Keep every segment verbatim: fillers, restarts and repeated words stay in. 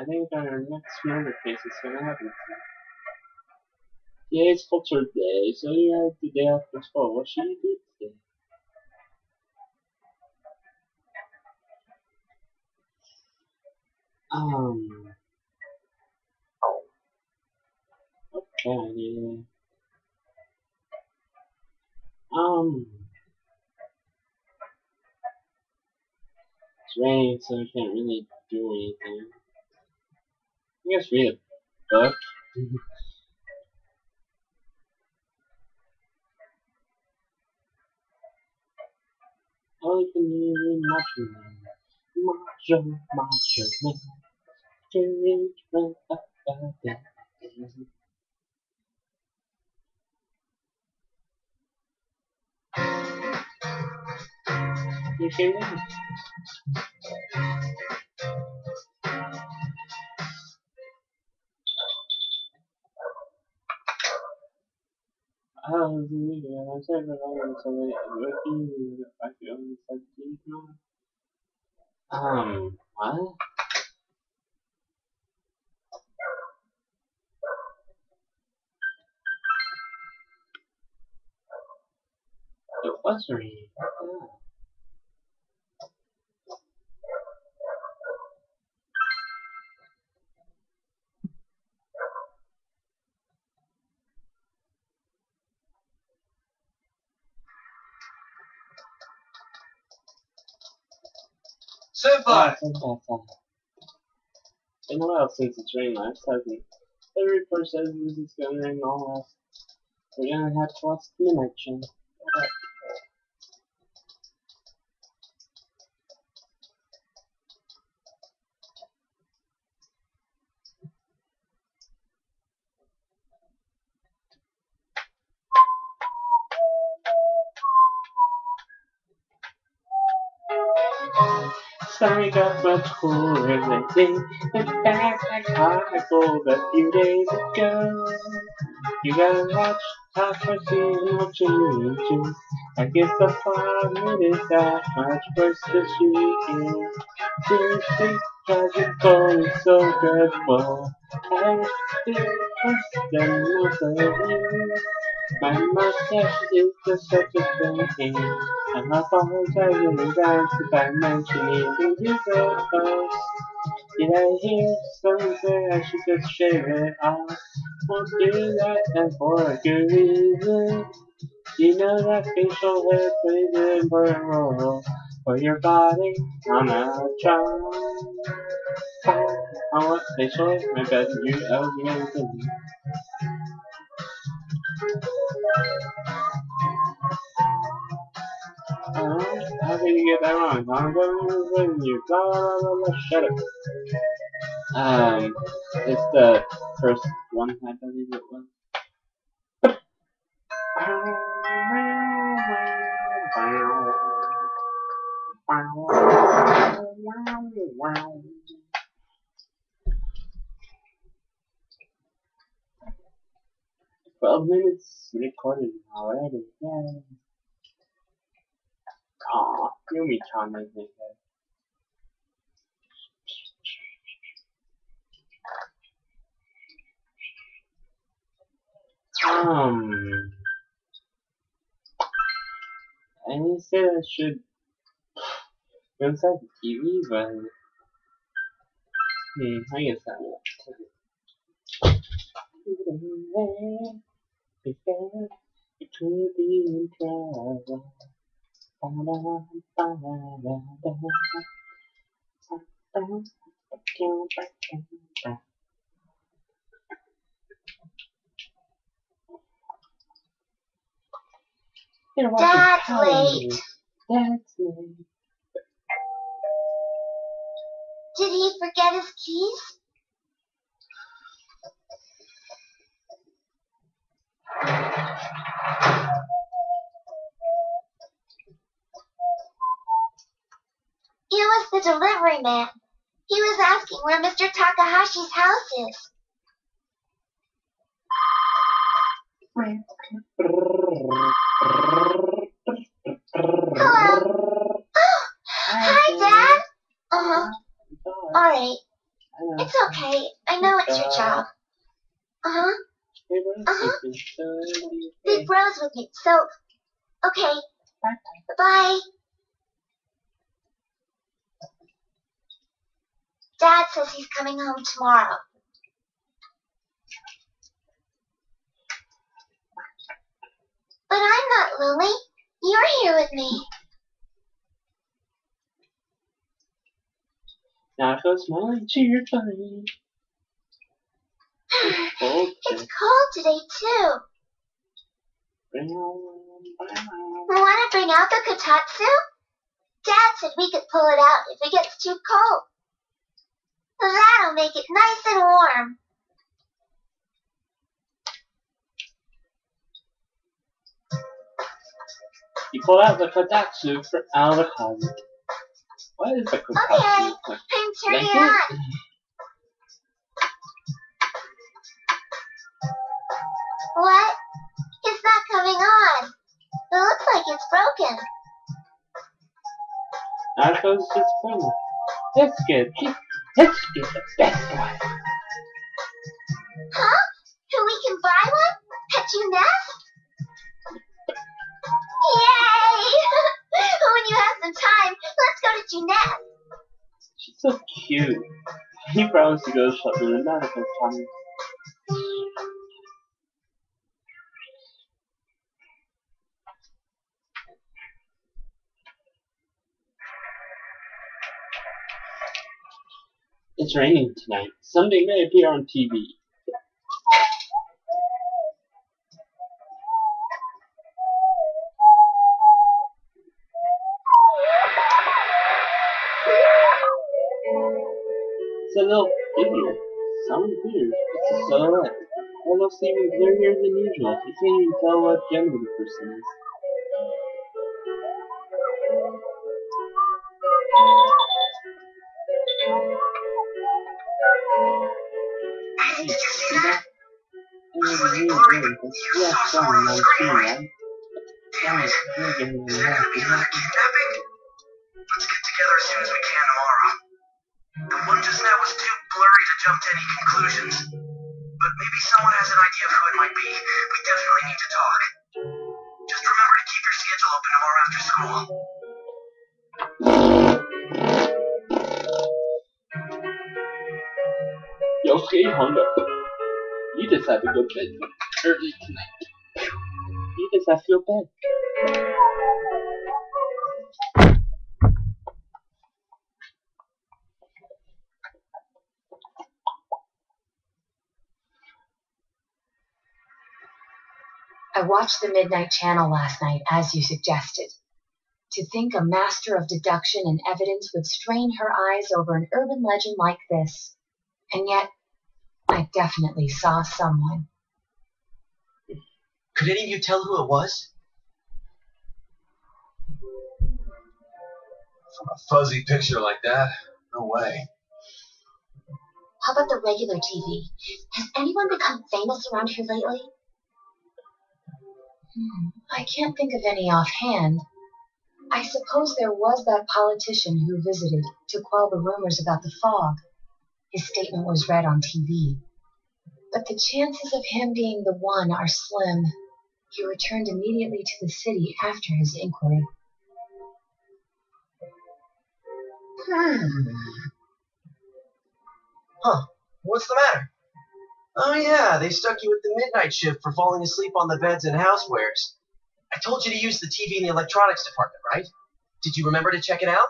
I think our next murder case is going to happen today. Today's culture day, so you have the day after school. What should you do today? Um. Okay. Um. It's raining, so I can't really do anything. I guess read a book. I can really macho man. Macho, macho man. Can reach up by that. You can win. Oh, I'm sorry for all something. I feel like Um, what? it was read. Oh. Senpai! Senpai, senpai. In a while since it's rained last, hasn't it? Every person is going to rain all last. We're gonna have to watch Midnight Channel. Sorry, got much cooler than day. In fact, I called a few days ago. You gotta watch I've seen what you do. I guess the problem is that much worse than she is. Seriously, because it's going so good, well, I'm still worse than most of you. My mustache is just such a thing. I'm apologizing in advance if I mention anything you said first. Did I hear someone say I should just shave it off? Won't do that, and for a good reason. You know that facial hair plays an important role for your body. I'm a child. I want facial hair, my best you owe me anything. Alright, how did you get that wrong? I'm gonna win you. Blah, blah, blah, blah. Shut up. Um, it's the first one, I believe it was. Twelve minutes recorded already. Yay. Aw, Yumi-chan is naked. Um, I need to say that I should go inside the T V, but hmm, I guess that will. It could be in trouble. Dad's late. Dad's late. Did he forget his keys? It was the delivery man. He was asking where Mister Takahashi's house is. Hello. Hi, Dad. Uh huh. All right. It's okay. I know it's your job. Uh huh. Uh huh. Big Bro's with me, so okay. Bye. Dad says he's coming home tomorrow. But I'm not lonely. You're here with me. Now go smiling to your tummy. It's cold today. It's cold today too. Bring on, bring on. We want to bring out the kotatsu? Dad said we could pull it out if it gets too cold. So that'll make it nice and warm. You pull out the kotatsu from out of the closet. What is the kotatsu? Okay, I'm turning it on. What? It's not coming on. It looks like it's broken. Now shows it's broken. That's good. Let's get the best one. Huh? So we can buy one? At Junes? Yay! He promised to go to sleep with Nanako Tommy. It's raining tonight. Someday may appear on T V. It's a little figure. Sounds weird. It's a silhouette. Almost even blurrier than usual. You can't even tell what gender the person is. Yeah, someone knows too, man. Someone's really giving me a lot of lucky. Let's get together as soon as we can tomorrow. The one just now was too blurry to jump to any conclusions. But maybe someone has an idea of who it might be. We definitely need to talk. Just remember to keep your schedule open tomorrow after school. Yosuke hung up. You just have to go to bed early tonight. You just have to go to bed. I watched the Midnight Channel last night, as you suggested. To think a master of deduction and evidence would strain her eyes over an urban legend like this, and yet, I definitely saw someone. Could any of you tell who it was? From a fuzzy picture like that? No way. How about the regular T V? Has anyone become famous around here lately? Hmm, I can't think of any offhand. I suppose there was that politician who visited to quell the rumors about the fog. His statement was read on T V. But the chances of him being the one are slim. He returned immediately to the city after his inquiry. Hmm. Huh. What's the matter? Oh yeah, they stuck you with the midnight shift for falling asleep on the beds and housewares. I told you to use the T V in the electronics department, right? Did you remember to check it out?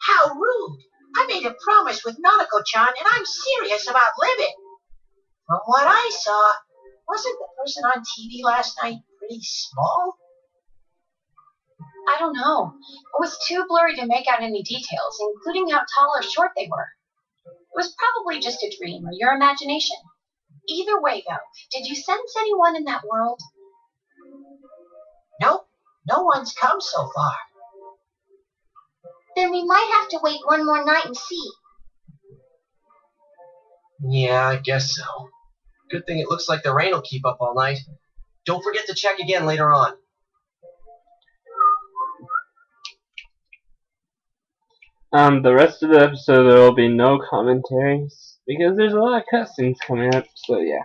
How rude! I made a promise with Nanako-chan, and I'm serious about living. From what I saw, wasn't the person on T V last night pretty small? I don't know. It was too blurry to make out any details, including how tall or short they were. It was probably just a dream or your imagination. Either way, though, did you sense anyone in that world? Nope. No one's come so far. Then we might have to wait one more night and see. Yeah, I guess so. Good thing it looks like the rain will keep up all night. Don't forget to check again later on. Um, the rest of the episode there will be no commentaries, because there's a lot of cutscenes coming up, so yeah.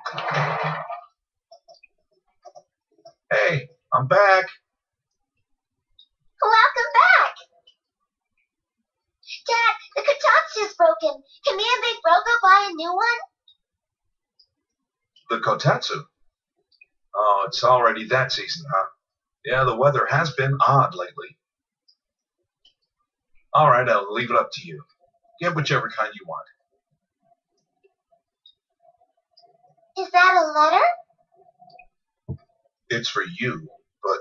Hey, I'm back! Welcome back! Dad, the kotatsu's broken. Can me and Big Bro go buy a new one? The kotatsu? Oh, it's already that season, huh? Yeah, the weather has been odd lately. Alright, I'll leave it up to you. Get whichever kind you want. Is that a letter? It's for you, but...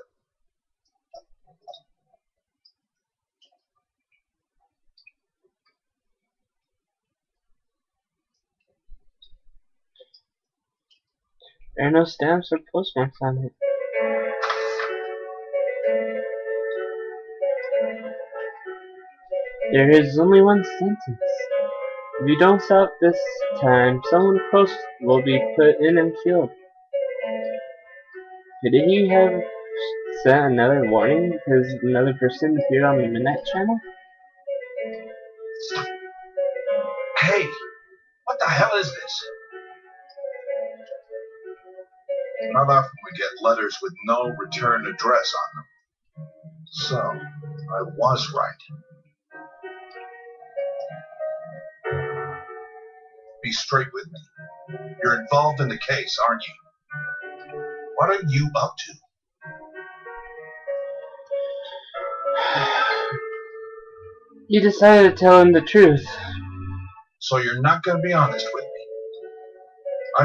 There are no stamps or postmarks on it. There is only one sentence. If you don't stop this time, someone close will be put in and killed. Could he have sent another warning because another person appeared on the Midnight Channel? Hey! What the hell is this? Not often we get letters with no return address on them. So, I was right. be straight with me. You're involved in the case, aren't you? What are you up to? You decided to tell him the truth. So you're not going to be honest with me.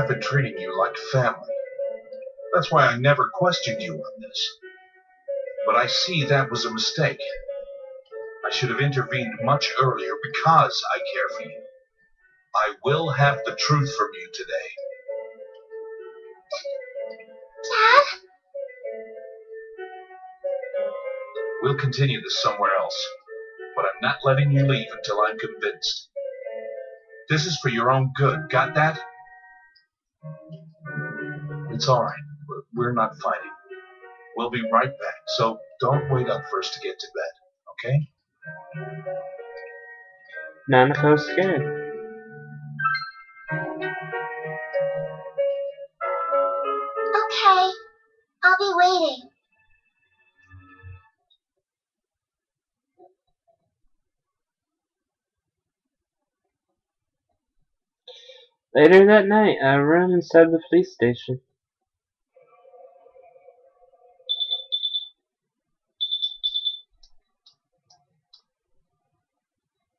I've been treating you like family. That's why I never questioned you on this. But I see that was a mistake. I should have intervened much earlier because I care for you. I will have the truth from you today. Dad? We'll continue this somewhere else. But I'm not letting you leave until I'm convinced. This is for your own good, got that? It's alright, we're not fighting. We'll be right back, so don't wait up for us to get to bed, okay? Nanako's scared. Okay, I'll be waiting. Later that night, I ran inside the police station.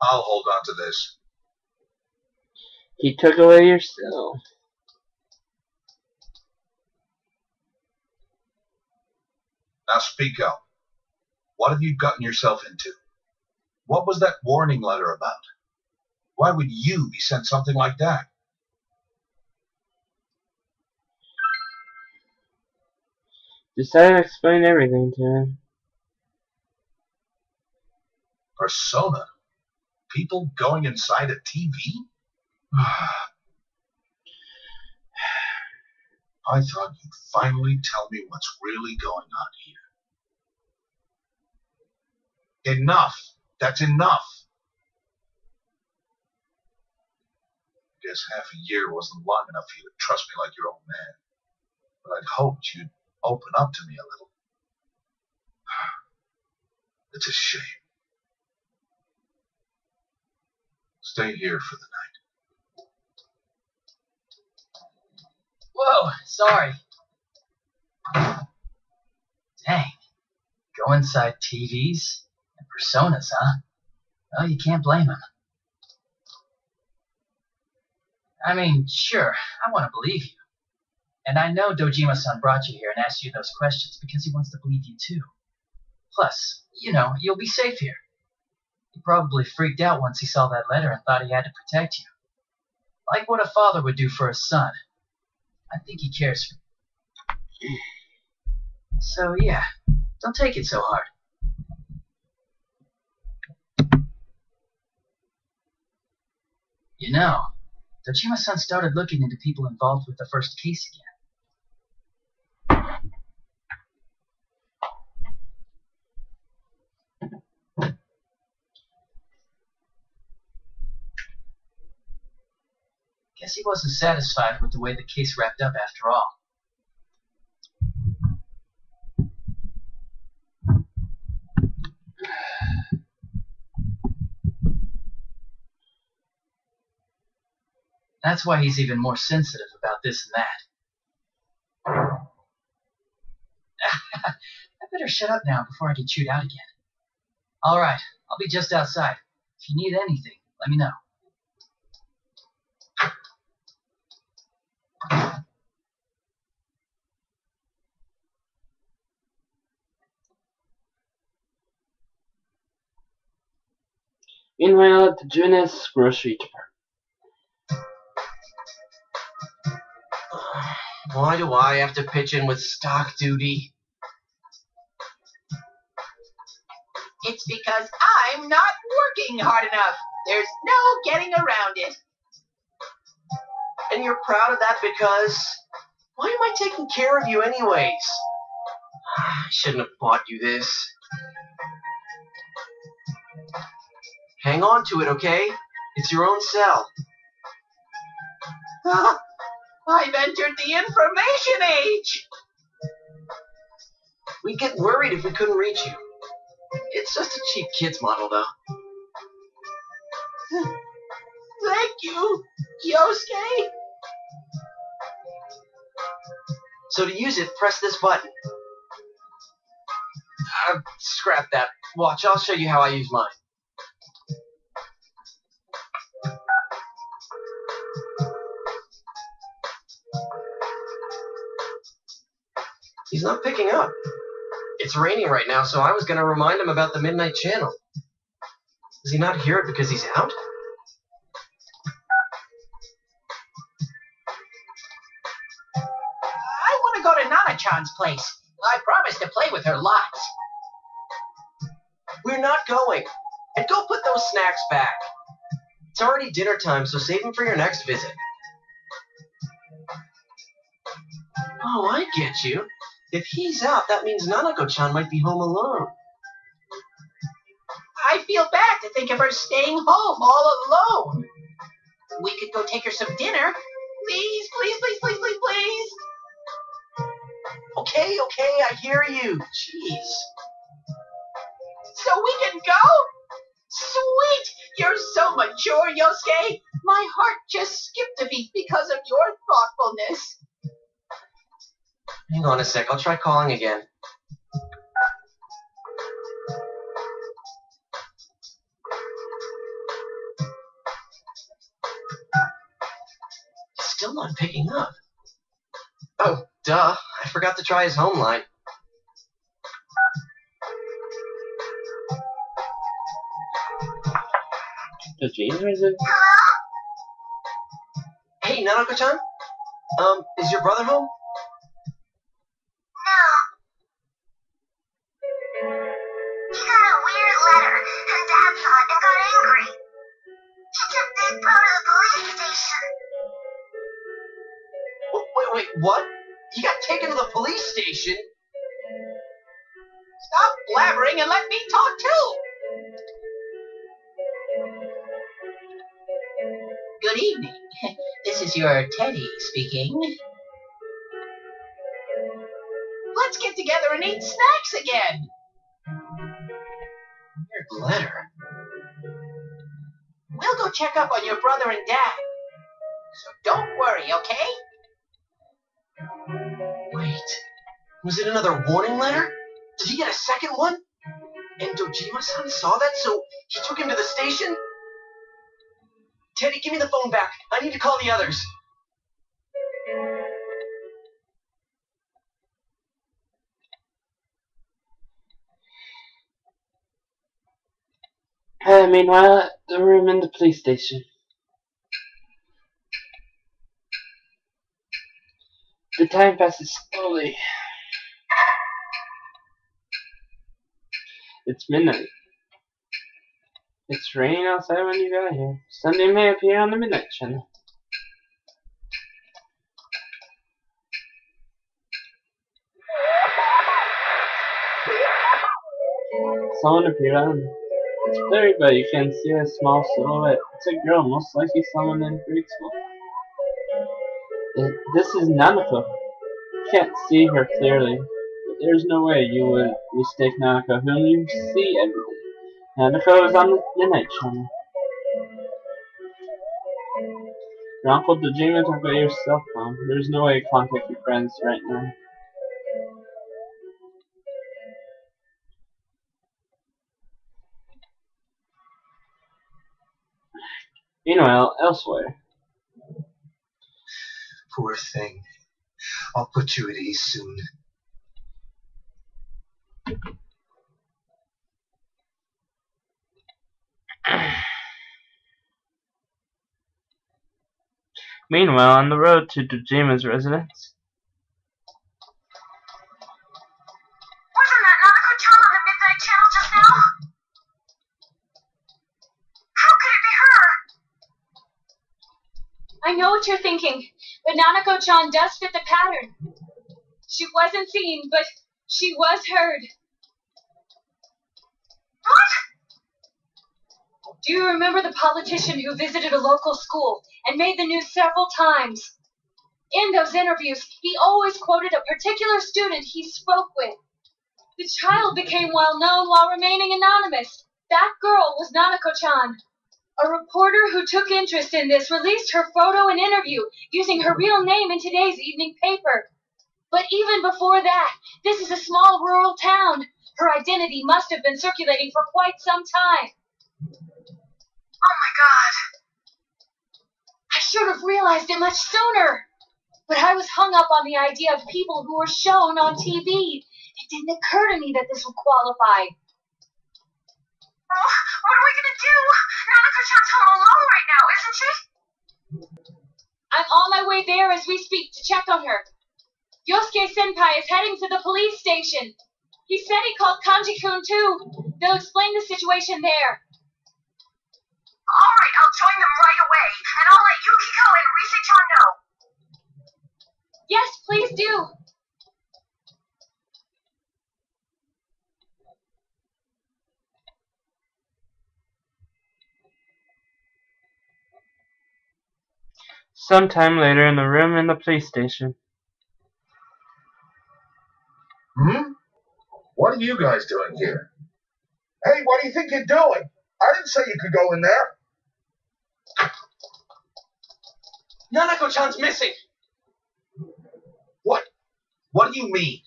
I'll hold on to this. He took away your cell. Now speak up. What have you gotten yourself into? What was that warning letter about? Why would you be sent something like that? Decided to explain everything to him. Persona? People going inside a T V? I thought you'd finally tell me what's really going on here. Enough! That's enough! Guess half a year wasn't long enough for you to trust me like your old man. But I'd hoped you'd open up to me a little. It's a shame. Stay here for the night. Whoa, sorry. Dang. Go inside T Vs and personas, huh? Well, you can't blame him. I mean, sure, I want to believe you. And I know Dojima-san brought you here and asked you those questions because he wants to believe you too. Plus, you know, you'll be safe here. He probably freaked out once he saw that letter and thought he had to protect you. Like what a father would do for a son. I think he cares for you. So yeah, don't take it so hard. You know, Dojima-san started looking into people involved with the first case again. Guess he wasn't satisfied with the way the case wrapped up after all. That's why he's even more sensitive about this and that. I better shut up now before I get chewed out again. Alright, I'll be just outside. If you need anything, let me know. Meanwhile, at the Junes grocery department. Why do I have to pitch in with stock duty? It's because I'm not working hard enough. There's no getting around it. And you're proud of that because... Why am I taking care of you anyways? I shouldn't have bought you this. Hang on to it, okay? It's your own cell. Ah, I've entered the information age! We'd get worried if we couldn't reach you. It's just a cheap kids model, though. Thank you! Yosuke? So to use it, press this button. Uh, scrap that. Watch, I'll show you how I use mine. He's not picking up. It's raining right now, so I was going to remind him about the Midnight Channel. Does he not hear it because he's out? I want to go to Nana-chan's place. I promised to play with her lots. We're not going. And go put those snacks back. It's already dinner time, so save them for your next visit. Oh, I get you. If he's out, that means Nanako-chan might be home alone. I feel bad to think of her staying home all alone. We could go take her some dinner. Please, please, please, please, please, please. Okay, okay, I hear you. Jeez. So we can go? Sweet! You're so mature, Yosuke. My heart just skipped a beat because of your thoughtfulness. Hang on a sec, I'll try calling again. Still not picking up. Oh, duh, I forgot to try his home line. Does James visit? Hey, Nanako-chan? Um, is your brother home? What? He got taken to the police station? Stop blabbering and let me talk too! Good evening. This is your Teddy speaking. Let's get together and eat snacks again! Weird letter. We'll go check up on your brother and dad. So don't worry, okay? Was it another warning letter? Did he get a second one? And Dojima-san saw that, so he took him to the station? Teddy, give me the phone back. I need to call the others. Uh, meanwhile, the room in the police station. The time passes slowly. It's midnight. It's raining outside when you got here. Sunday may appear on the Midnight Channel. Someone appeared on. It's blurry, but you can see a small silhouette. It's a girl, most likely someone in grade school. It, this is Nanako. Can't see her clearly. There's no way you would mistake Nanako, whom you see every day. Nanako is on the Midnight Channel. Your Uncle Dojima took away your cell phone. There's no way to contact your friends right now. Meanwhile, elsewhere. Poor thing. I'll put you at ease soon. Meanwhile, on the road to Dojima's residence. Wasn't that Nanako-chan on the Midnight Channel just now? How could it be her? I know what you're thinking, but Nanako-chan does fit the pattern. She wasn't seen, but she was heard. What? Do you remember the politician who visited a local school and made the news several times? In those interviews, he always quoted a particular student he spoke with. The child became well known while remaining anonymous. That girl was Nanako-chan. A reporter who took interest in this released her photo and interview using her real name in today's evening paper. But even before that, this is a small rural town. Her identity must have been circulating for quite some time. Oh my God. I should have realized it much sooner. But I was hung up on the idea of people who were shown on T V. It didn't occur to me that this would qualify. Oh, what are we going to do? Nanako-chan's home alone right now, isn't she? I'm on my way there as we speak to check on her. Yosuke-senpai is heading to the police station. He said he called Kanji-kun too. They'll explain the situation there. All right, I'll join them right away, and I'll let Yukiko and Rise-chan know. Yes, please do. Sometime later in the room in the police station. Hmm? What are you guys doing here? Hey, what do you think you're doing? I didn't say you could go in there. Nanako-chan's missing. What? What do you mean?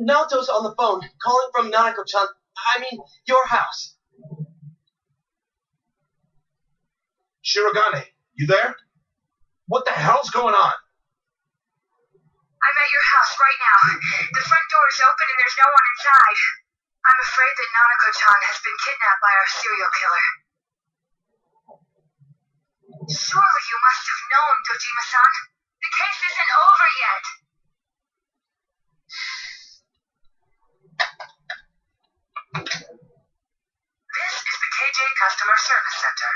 Naoto's on the phone, calling from Nanako-chan. I mean, your house. Shirogane, you there? What the hell's going on? I'm at your house right now. The front door is open and there's no one inside. I'm afraid that Nanako-chan has been kidnapped by our serial killer. Surely you must have known, Dojima-san. The case isn't over yet. This is the K J Customer Service Center.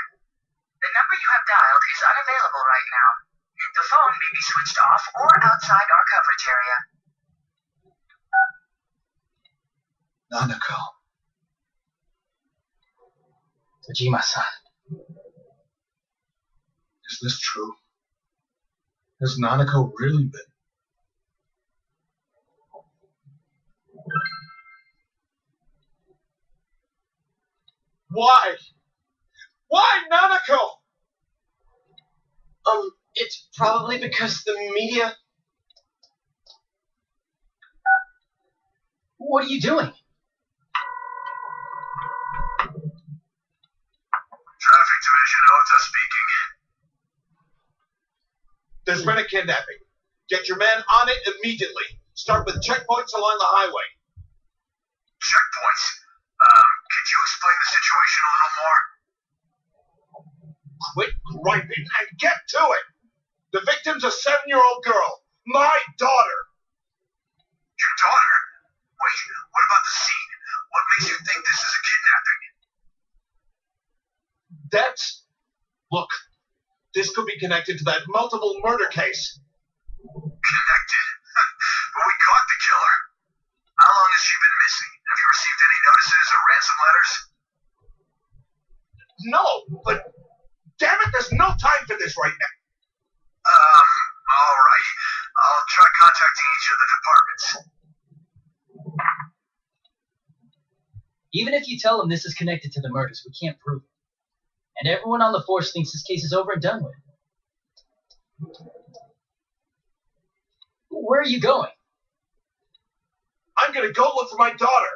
The number you have dialed is unavailable right now. The phone may be switched off or outside our coverage area. Nanako. Dojima-san. Is this true? Has Nanako really been? Why? Why Nanako? Um, it's probably because the media... What are you doing? Traffic Division, Naoto speaking. There's been a kidnapping. Get your men on it immediately. Start with checkpoints along the highway. Checkpoints? Um, could you explain the situation a little more? Quit griping and get to it! The victim's a seven-year-old girl. My daughter! Your daughter? Wait, what about the scene? What makes you think this is a kidnapping? That's... Look. This could be connected to that multiple murder case. Connected? But we caught the killer. How long has she been missing? Have you received any notices or ransom letters? No, but damn it, there's no time for this right now. Um, all right. I'll try contacting each of the departments. Even if you tell them this is connected to the murders, we can't prove it. And everyone on the force thinks this case is over and done with. Where are you going? I'm going to go look for my daughter.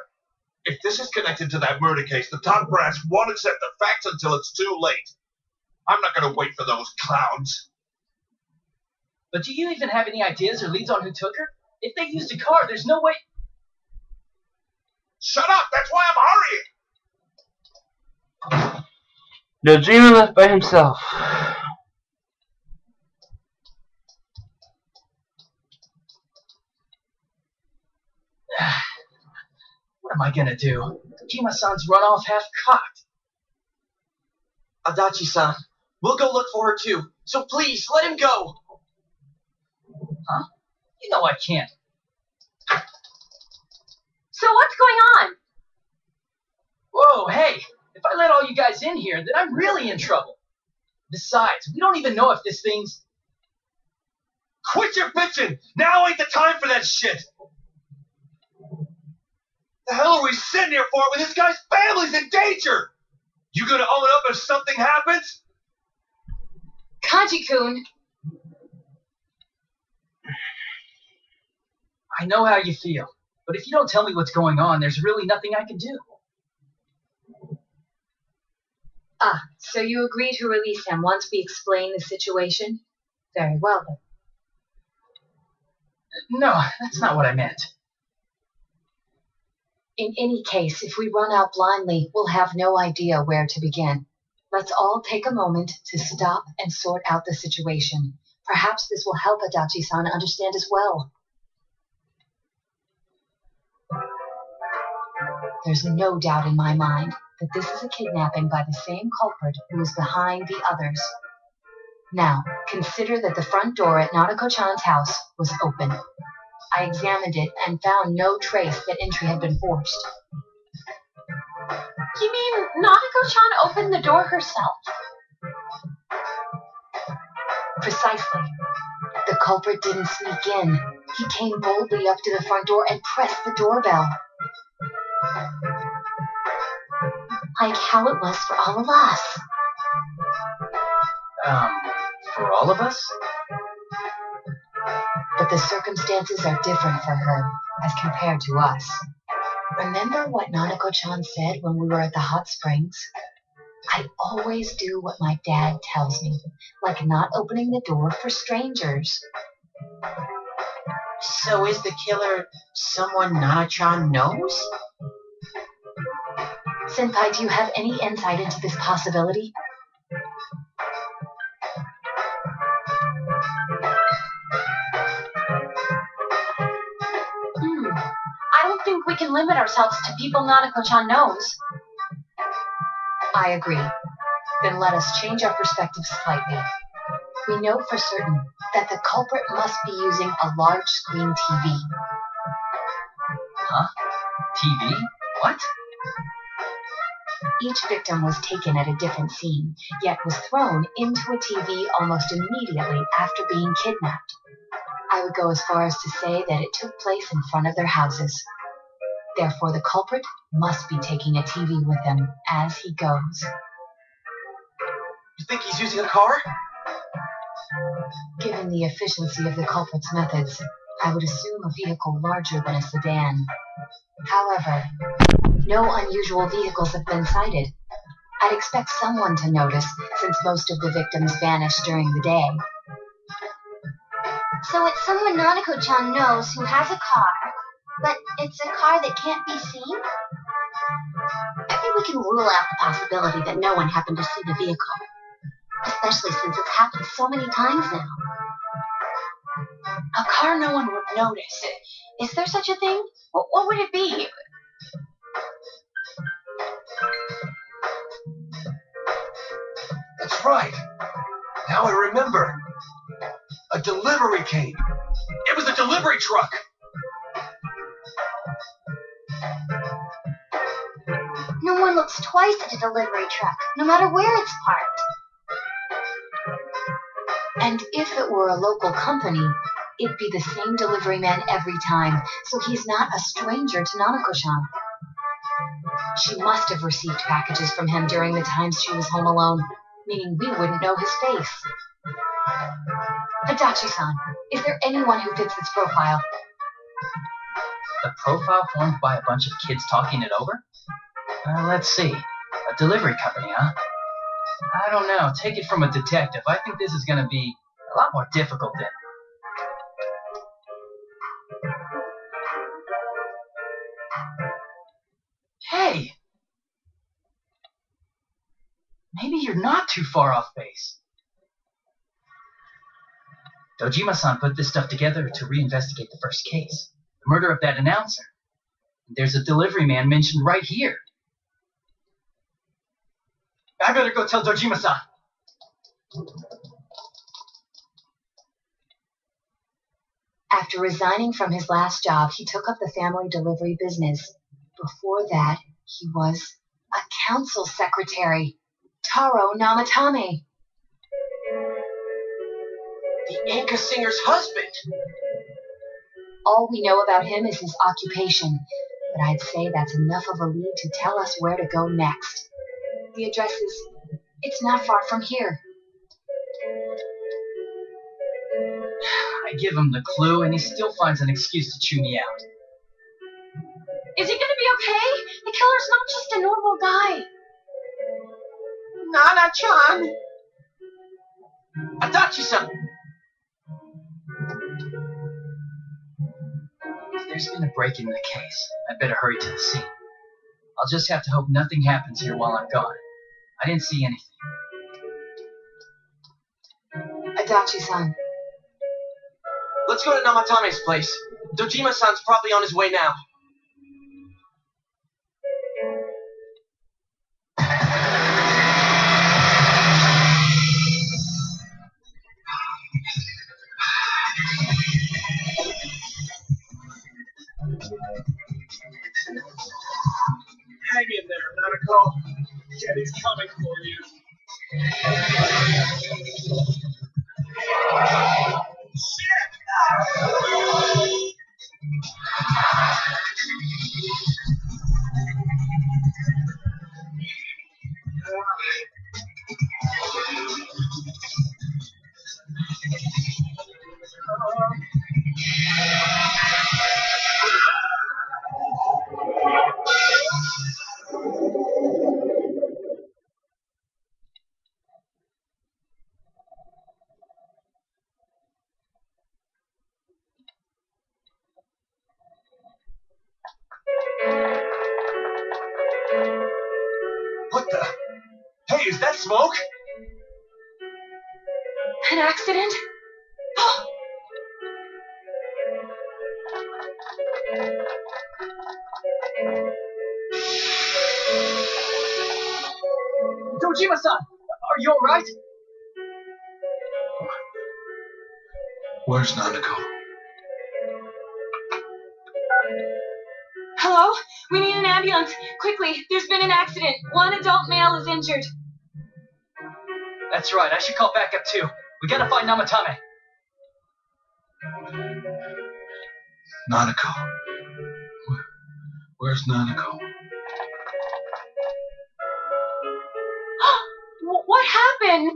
If this is connected to that murder case, the top brass won't accept the facts until it's too late. I'm not going to wait for those clowns. But do you even have any ideas or leads on who took her? If they used a car, there's no way... Shut up! That's why I'm hurrying! Dojima left by himself. What am I gonna do? Dojima-san's run off half-cocked. Adachi-san, we'll go look for her too, so please, let him go! Huh? You know I can't. So what's going on? Whoa, hey! If I let all you guys in here, then I'm really in trouble. Besides, we don't even know if this thing's... Quit your bitching! Now ain't the time for that shit! The hell are we sitting here for when this guy's family's in danger? You gonna own up if something happens? Kaji-kun. I know how you feel, but if you don't tell me what's going on, there's really nothing I can do. Ah, so you agree to release him once we explain the situation? Very well, then. No, that's not what I meant. In any case, if we run out blindly, we'll have no idea where to begin. Let's all take a moment to stop and sort out the situation. Perhaps this will help Adachi-san understand as well. There's no doubt in my mind that this is a kidnapping by the same culprit who is behind the others. Now, consider that the front door at Nanako-chan's house was open. I examined it and found no trace that entry had been forced. You mean Nanako-chan opened the door herself? Precisely. The culprit didn't sneak in. He came boldly up to the front door and pressed the doorbell. Like how it was for all of us. Um, for all of us? But the circumstances are different for her as compared to us. Remember what Nanako-chan said when we were at the hot springs? I always do what my dad tells me, like not opening the door for strangers. So is the killer someone Nana-chan knows? Senpai, do you have any insight into this possibility? Hmm. I don't think we can limit ourselves to people Nanako-chan knows. I agree. Then let us change our perspective slightly. We know for certain that the culprit must be using a large screen T V. Huh? T V? What? Each victim was taken at a different scene, yet was thrown into a T V almost immediately after being kidnapped. I would go as far as to say that it took place in front of their houses. Therefore, the culprit must be taking a T V with him as he goes. You think he's using a car? Given the efficiency of the culprit's methods, I would assume a vehicle larger than a sedan. However, no unusual vehicles have been sighted. I'd expect someone to notice, since most of the victims vanished during the day. So it's someone Nanako-chan knows who has a car, but it's a car that can't be seen? I think we can rule out the possibility that no one happened to see the vehicle, especially since it's happened so many times now. A car no one would notice. Is there such a thing? What would it be? That's right. Now I remember. A delivery came. It was a delivery truck. No one looks twice at a delivery truck, no matter where it's parked. And if it were a local company, it'd be the same delivery man every time, so he's not a stranger to Nanako-chan. She must have received packages from him during the times she was home alone, meaning we wouldn't know his face. Adachi-san, is there anyone who fits this profile? The profile formed by a bunch of kids talking it over? Uh, let's see. A delivery company, huh? I don't know. Take it from a detective. I think this is going to be a lot more difficult than... Hey! Maybe you're not too far off base. Dojima-san put this stuff together to reinvestigate the first case. The murder of that announcer. There's a delivery man mentioned right here. I better go tell Dojima-san. After resigning from his last job, he took up the family delivery business. Before that, he was a council secretary, Taro Namatame. The Inca singer's husband. All we know about him is his occupation, but I'd say that's enough of a lead to tell us where to go next. the addresses. It's not far from here. I give him the clue, and he still finds an excuse to chew me out. Is he gonna be okay? The killer's not just a normal guy. Nana-chan! Adachi-san! If there's been a break in the case, I better hurry to the scene. I'll just have to hope nothing happens here while I'm gone. I didn't see anything. Adachi-san. Let's go to Namatame's place. Dojima-san's probably on his way now. Hang in there, Nanako. Daddy's coming for you. Shit! Smoke? An accident? Oh. Dojima-san, are you alright? Where's Nanako? Hello? We need an ambulance. Quickly, there's been an accident. One adult male is injured. That's right, I should call backup too. We gotta find Namatame. Nanako. Where, where's Nanako? What happened?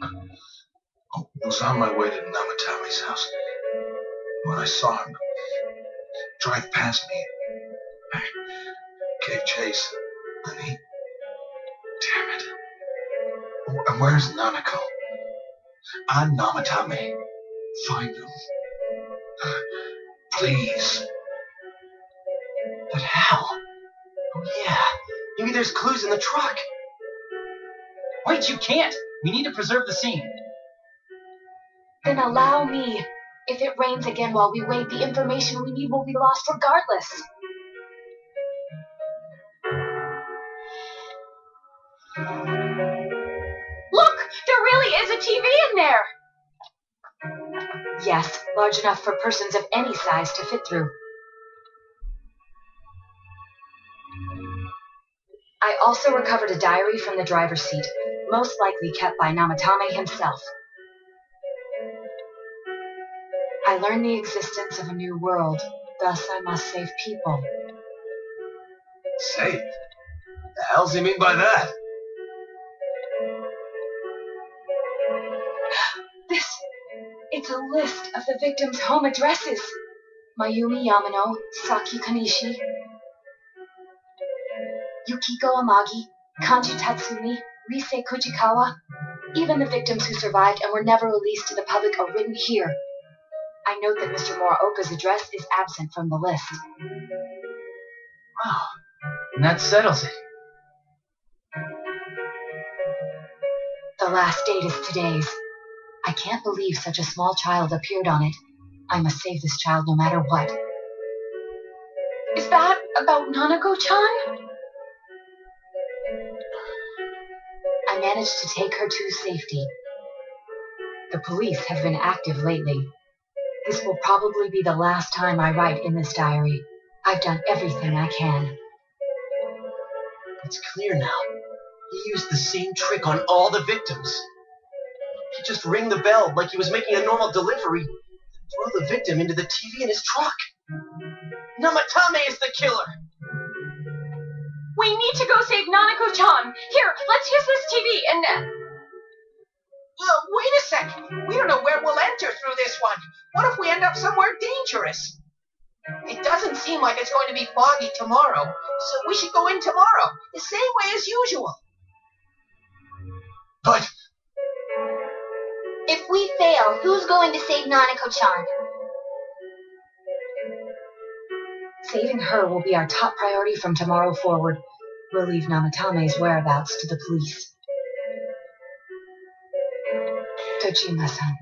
I was on my way to Namatame's house when I saw him drive past me. I gave chase and he... Damn it. And where's Nanako? I'm Namatame. Find him. Please. But how? Oh yeah. Maybe there's clues in the truck. Wait, you can't. We need to preserve the scene. Then allow me. If it rains again while we wait, the information we need will be lost regardless. T V in there! Yes, large enough for persons of any size to fit through. I also recovered a diary from the driver's seat, most likely kept by Namatame himself. I learned the existence of a new world, thus I must save people. Save? The hell does he mean by that? It's a list of the victims' home addresses. Mayumi Yamano, Saki Kanishi, Yukiko Amagi, Kanji Tatsumi, Rise Kujikawa. Even the victims who survived and were never released to the public are written here. I note that Mister Moraoka's address is absent from the list. Wow. And that settles it. The last date is today's. I can't believe such a small child appeared on it. I must save this child no matter what. Is that about Nanako-chan? I managed to take her to safety. The police have been active lately. This will probably be the last time I write in this diary. I've done everything I can. It's clear now. He used the same trick on all the victims. He just rang the bell like he was making a normal delivery, throw the victim into the T V in his truck. Namatame is the killer! We need to go save Nanako-chan! Here, let's use this T V and... Uh... Well, wait a sec! We don't know where we'll enter through this one! What if we end up somewhere dangerous? It doesn't seem like it's going to be foggy tomorrow, so we should go in tomorrow, the same way as usual. But... If we fail, who's going to save Nanako-chan? Saving her will be our top priority from tomorrow forward. We'll leave Namatame's whereabouts to the police. Dojima-san.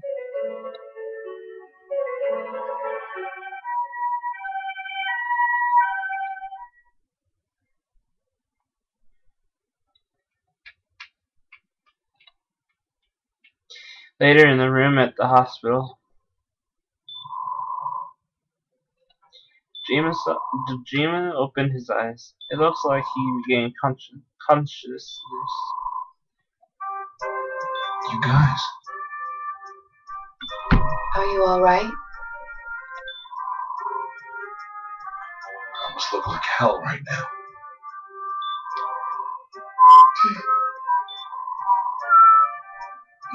Later in the room at the hospital. Dojima opened his eyes. It looks like he regained consci consciousness. You guys. Are you alright? I almost look like hell right now.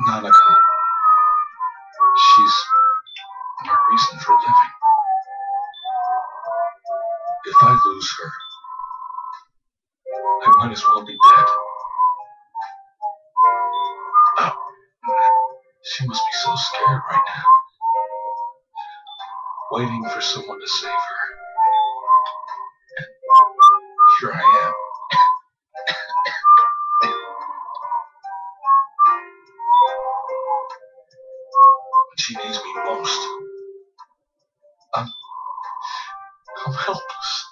Nanako. She's my reason for living. If I lose her, I might as well be dead. Oh, she must be so scared right now, waiting for someone to save her. And here I am. She needs me most. I'm, I'm helpless.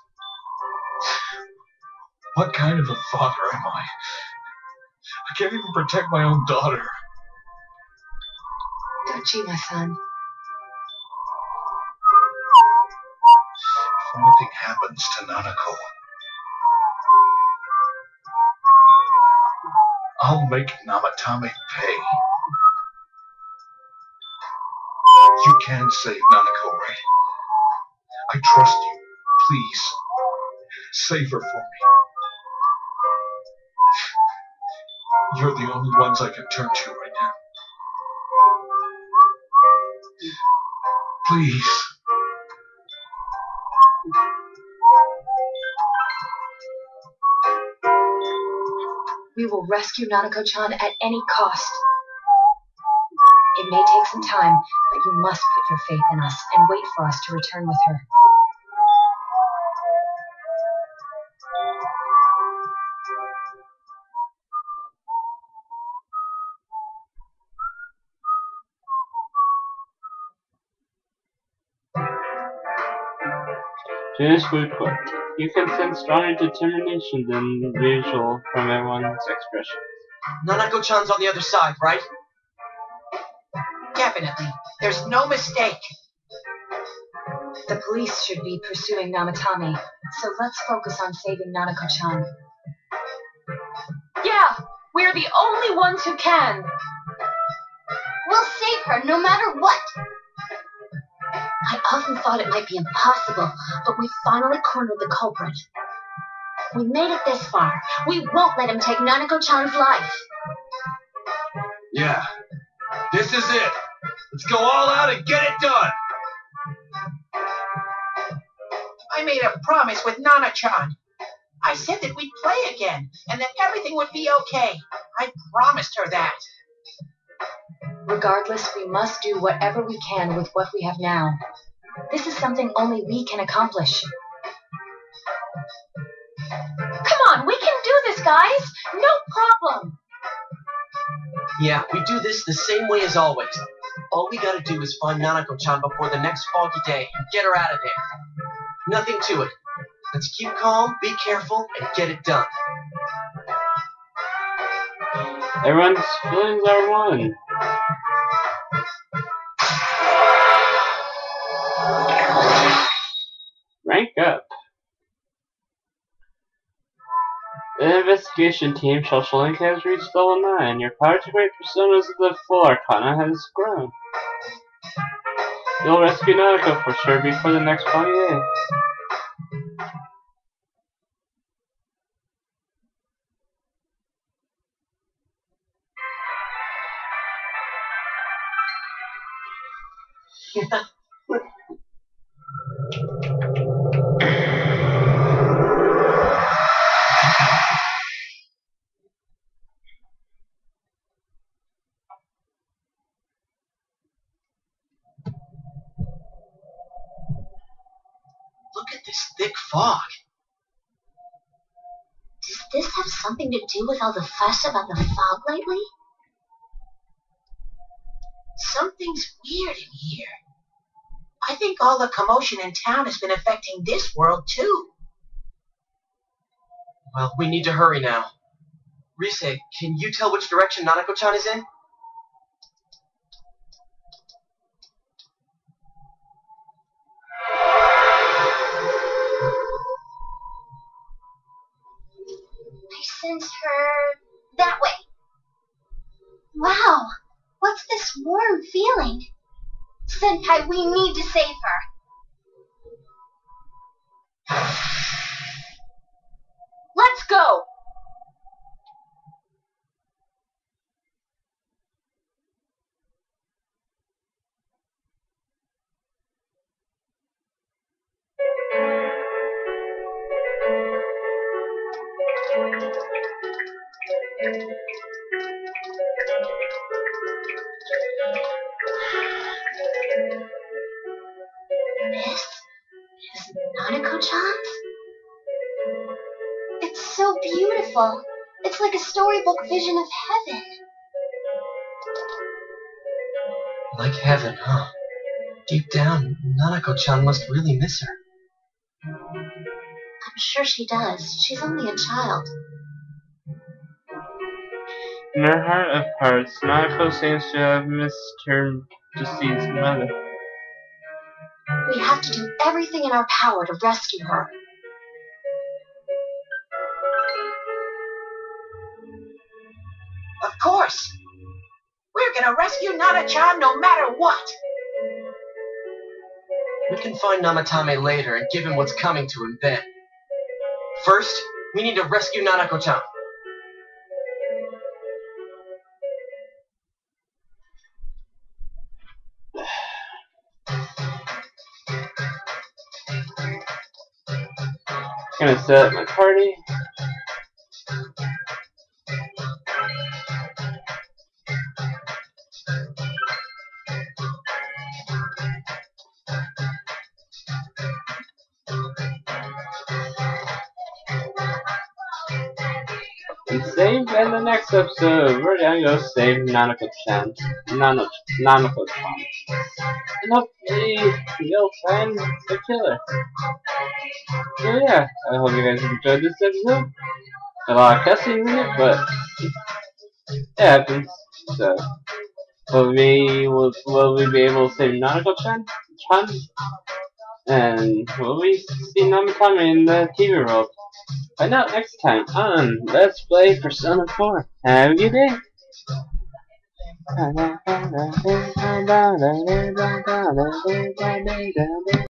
What kind of a father am I? I can't even protect my own daughter. Dojima-san. If anything happens to Nanako, I'll make Namatame pay. You can save Nanako, right? I trust you. Please, save her for me. You're the only ones I can turn to right now. Please. We will rescue Nanako-chan at any cost. It may take some time, but you must put your faith in us and wait for us to return with her. Junes grew quick. You can sense stronger determination than usual from everyone's expressions. Nanako-chan's on the other side, right? Definitely. There's no mistake. The police should be pursuing Namatame, so let's focus on saving Nanako-chan. Yeah, we're the only ones who can. We'll save her no matter what. I often thought it might be impossible, but we finally cornered the culprit. We made it this far. We won't let him take Nanako-chan's life. Yeah. This is it. Let's go all out and get it done. I made a promise with Nana-chan. I said that we'd play again, and that everything would be okay. I promised her that. Regardless, we must do whatever we can with what we have now. This is something only we can accomplish. Come on, we can do this, guys! No problem! Yeah, we do this the same way as always. All we gotta do is find Nanako-chan before the next foggy day and get her out of there. Nothing to it. Let's keep calm, be careful, and get it done. Everyone's feelings are one. Rank up. The investigation team shall Shulink has reached level nine. Your power to create personas of the full arcana has grown. You'll rescue Nanako for sure before the next one day. Something to do with all the fuss about the fog lately? Something's weird in here. I think all the commotion in town has been affecting this world, too. Well, we need to hurry now. Rise, can you tell which direction Nanako-chan is in? Sends her that way. Wow, what's this warm feeling? Senpai, we need to save her. Let's go! This is Nanako-chan's? It's so beautiful. It's like a storybook vision of heaven. Like heaven, huh? Deep down, Nanako-chan must really miss her. I'm sure she does. She's only a child. In her heart of hearts, Nanako seems to have missed her deceased mother. We have to do everything in our power to rescue her. Of course! We're gonna rescue Nana-chan no matter what! We can find Namatame later and give him what's coming to him then. First, we need to rescue Nanako-chan. I'm gonna set up my party. And save in the next episode, we're gonna go save Nanako-chan. Nanako-chan. And hopefully, you'll find the killer. So yeah, I hope you guys enjoyed this episode. A lot of cussing in it, but it happens. So, will we, will, will we be able to save Nanako-chan? And will we see Namatame in the T V world? Find out next time on Let's Play Persona four. Have a good day!